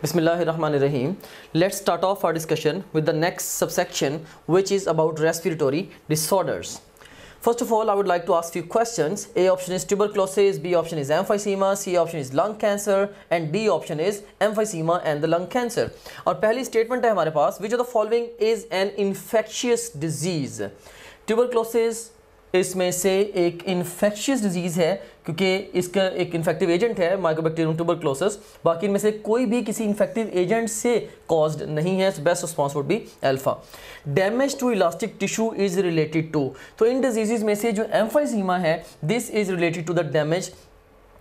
Bismillahirrahmanirrahim. Let's start off our discussion with the next subsection, which is about respiratory disorders. First of all, I would like to ask few questions. A option is tuberculosis, B option is emphysema, C option is lung cancer, and D option is emphysema and the lung cancer. और पहली statement है हमारे पास, which of the following is an infectious disease? Tuberculosis इसमें से एक infectious disease है क्योंकि इसका एक infective agent है Mycobacterium tuberculosis. बाकी इनमें से कोई भी किसी infective agent से caused नहीं है. So best response would be alpha. Damage to elastic tissue is related to. तो इन diseases में से जो emphysema है, this is related to the damage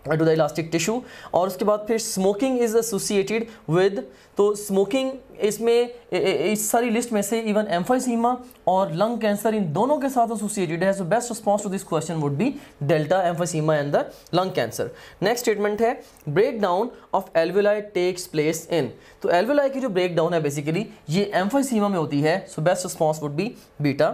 to the elastic tissue. और उसके बाद फिर smoking is associated with. तो smoking इसमें इस सारी लिस्ट में से even emphysema और lung cancer इन दोनों के साथ associated है. So best response to this question would be delta emphysema and the lung cancer. Next statement है breakdown of alveoli takes place in. तो alveoli की जो breakdown है basically ये emphysema में होती है. So best response would be beta.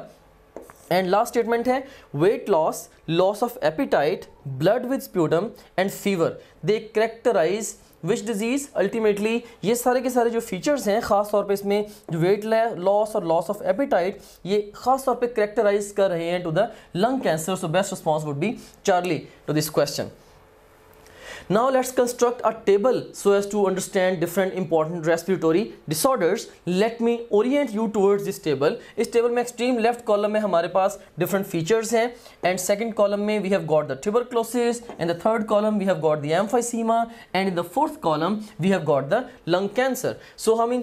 And last statement है weight loss, loss of appetite, blood with sputum and fever. They characterize which disease? Ultimately ये सारे के सारे जो features हैं ख़ास तौर पे इसमें जो weight loss और loss of appetite ये ख़ास तौर पे characterize कर रहे हैं to the lung cancer. So best response would be Charlie to this question. Now let's construct a table so as to understand different important respiratory disorders. Let me orient you towards this table. इस table में extreme left column में हमारे पास different features हैं and second column में we have got the tuberculosis and the third column we have got the emphysema and in the fourth column we have got the lung cancer. So हम